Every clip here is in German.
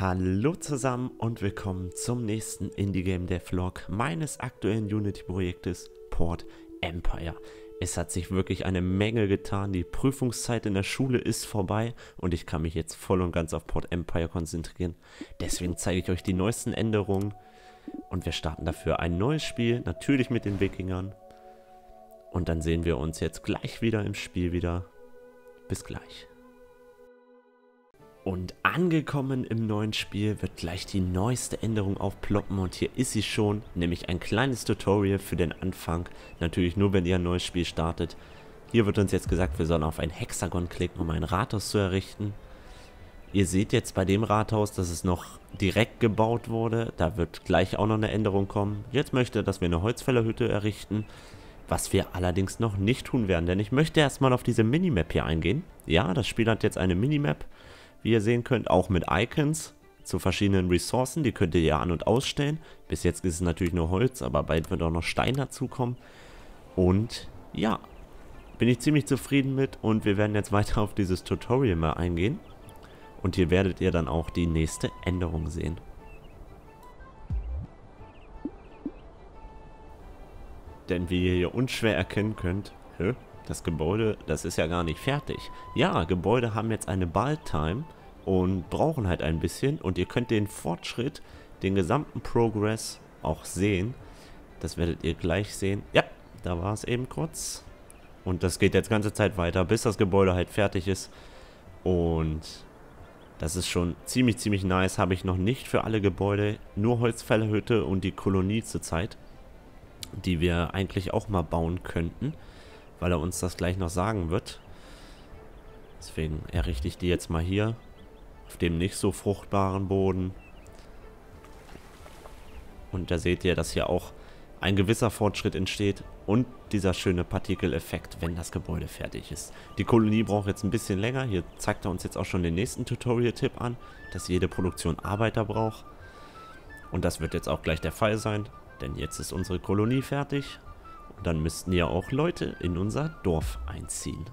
Hallo zusammen und willkommen zum nächsten Indie-Game-Devlog meines aktuellen Unity-Projektes Port Empire. Es hat sich wirklich eine Menge getan, die Prüfungszeit in der Schule ist vorbei und ich kann mich jetzt voll und ganz auf Port Empire konzentrieren. Deswegen zeige ich euch die neuesten Änderungen und wir starten dafür ein neues Spiel, natürlich mit den Wikingern. Und dann sehen wir uns jetzt gleich wieder im Spiel wieder. Bis gleich. Und angekommen im neuen Spiel wird gleich die neueste Änderung aufploppen und hier ist sie schon, nämlich ein kleines Tutorial für den Anfang, natürlich nur wenn ihr ein neues Spiel startet. Hier wird uns jetzt gesagt, wir sollen auf ein Hexagon klicken, um ein Rathaus zu errichten. Ihr seht jetzt bei dem Rathaus, dass es noch direkt gebaut wurde, da wird gleich auch noch eine Änderung kommen. Jetzt möchte er, dass wir eine Holzfällerhütte errichten. Was wir allerdings noch nicht tun werden, denn ich möchte erstmal auf diese Minimap hier eingehen. Ja, das Spiel hat jetzt eine Minimap, wie ihr sehen könnt, auch mit Icons zu verschiedenen Ressourcen. Die könnt ihr ja an- und ausstellen. Bis jetzt ist es natürlich nur Holz, aber bald wird auch noch Stein dazukommen. Und ja, bin ich ziemlich zufrieden mit und wir werden jetzt weiter auf dieses Tutorial mal eingehen. Und hier werdet ihr dann auch die nächste Änderung sehen. Denn wie ihr hier unschwer erkennen könnt, das Gebäude, das ist ja gar nicht fertig. Ja, Gebäude haben jetzt eine Build-Time und brauchen halt ein bisschen. Und ihr könnt den Fortschritt, den gesamten Progress auch sehen. Das werdet ihr gleich sehen. Ja, da war es eben kurz. Und das geht jetzt ganze Zeit weiter, bis das Gebäude halt fertig ist. Und das ist schon ziemlich nice. Habe ich noch nicht für alle Gebäude, nur Holzfällerhütte und die Kolonie zurzeit, die wir eigentlich auch mal bauen könnten, weil er uns das gleich noch sagen wird. Deswegen errichte ich die jetzt mal hier auf dem nicht so fruchtbaren Boden. Und da seht ihr, dass hier auch ein gewisser Fortschritt entsteht und dieser schöne Partikeleffekt, wenn das Gebäude fertig ist. Die Kolonie braucht jetzt ein bisschen länger. Hier zeigt er uns jetzt auch schon den nächsten Tutorial-Tipp an, dass jede Produktion Arbeiter braucht. Und das wird jetzt auch gleich der Fall sein. Denn jetzt ist unsere Kolonie fertig und dann müssten ja auch Leute in unser Dorf einziehen.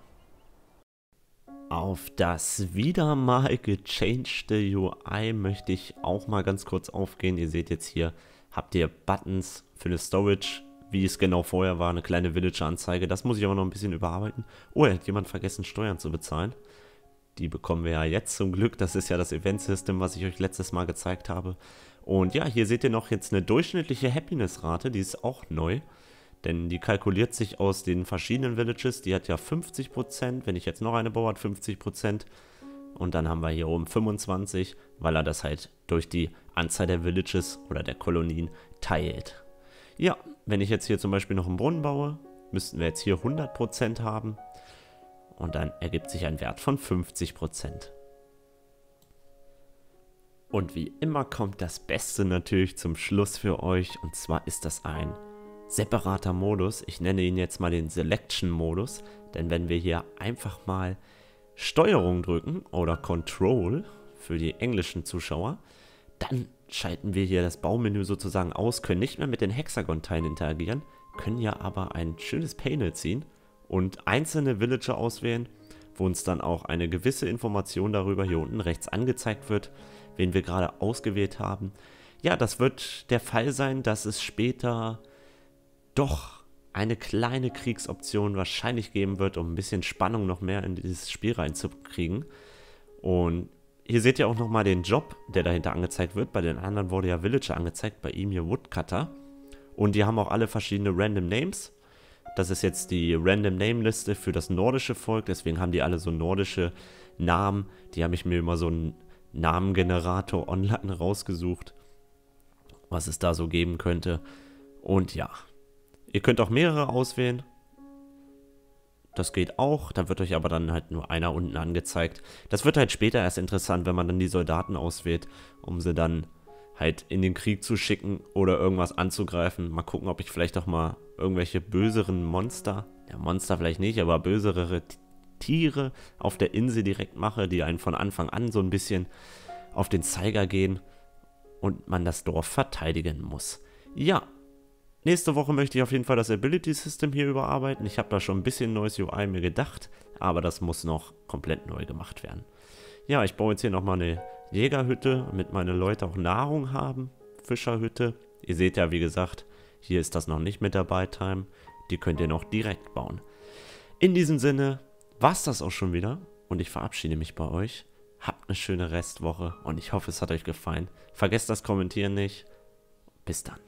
Auf das wieder mal gechangte UI möchte ich auch mal ganz kurz aufgehen. Ihr seht jetzt hier, habt ihr Buttons für eine Storage, wie es genau vorher war, eine kleine Villager-Anzeige. Das muss ich aber noch ein bisschen überarbeiten. Oh, hat jemand vergessen, Steuern zu bezahlen. Die bekommen wir ja jetzt zum Glück. Das ist ja das Event-System, was ich euch letztes Mal gezeigt habe. Und ja, hier seht ihr noch jetzt eine durchschnittliche Happiness-Rate. Die ist auch neu, denn die kalkuliert sich aus den verschiedenen Villages. Die hat ja 50%, wenn ich jetzt noch eine baue, hat 50%. Und dann haben wir hier oben 25, weil er das halt durch die Anzahl der Villages oder der Kolonien teilt. Ja, wenn ich jetzt hier zum Beispiel noch einen Brunnen baue, müssten wir jetzt hier 100% haben. Und dann ergibt sich ein Wert von 50%. Und wie immer kommt das Beste natürlich zum Schluss für euch. Und zwar ist das ein separater Modus. Ich nenne ihn jetzt mal den Selection Modus. Denn wenn wir hier einfach mal Steuerung drücken oder Control für die englischen Zuschauer, dann schalten wir hier das Baumenü sozusagen aus, können nicht mehr mit den Hexagon-Teilen interagieren, können ja aber ein schönes Panel ziehen und einzelne Villager auswählen, wo uns dann auch eine gewisse Information darüber hier unten rechts angezeigt wird, wen wir gerade ausgewählt haben. Ja, das wird der Fall sein, dass es später doch eine kleine Kriegsoption wahrscheinlich geben wird, um ein bisschen Spannung noch mehr in dieses Spiel reinzukriegen. Und hier seht ihr auch nochmal den Job, der dahinter angezeigt wird. Bei den anderen wurde ja Villager angezeigt, bei ihm hier Woodcutter. Und die haben auch alle verschiedene Random Names. Das ist jetzt die Random-Name-Liste für das nordische Volk, deswegen haben die alle so nordische Namen. Die habe ich mir immer so einen Namengenerator online rausgesucht, was es da so geben könnte. Und ja, ihr könnt auch mehrere auswählen. Das geht auch, da wird euch aber dann halt nur einer unten angezeigt. Das wird halt später erst interessant, wenn man dann die Soldaten auswählt, um sie dann halt in den Krieg zu schicken oder irgendwas anzugreifen. Mal gucken, ob ich vielleicht auch mal irgendwelche böseren Monster, ja Monster vielleicht nicht, aber bösere Tiere auf der Insel direkt mache, die einen von Anfang an so ein bisschen auf den Zeiger gehen und man das Dorf verteidigen muss. Ja, nächste Woche möchte ich auf jeden Fall das Ability System hier überarbeiten. Ich habe da schon ein bisschen neues UI mir gedacht, aber das muss noch komplett neu gemacht werden. Ja, ich baue jetzt hier nochmal eine Jägerhütte, damit meine Leute auch Nahrung haben. Fischerhütte. Ihr seht ja, wie gesagt, hier ist das noch nicht mit dabei, Time. Die könnt ihr noch direkt bauen. In diesem Sinne war es das auch schon wieder. Und ich verabschiede mich bei euch. Habt eine schöne Restwoche und ich hoffe, es hat euch gefallen. Vergesst das Kommentieren nicht. Bis dann.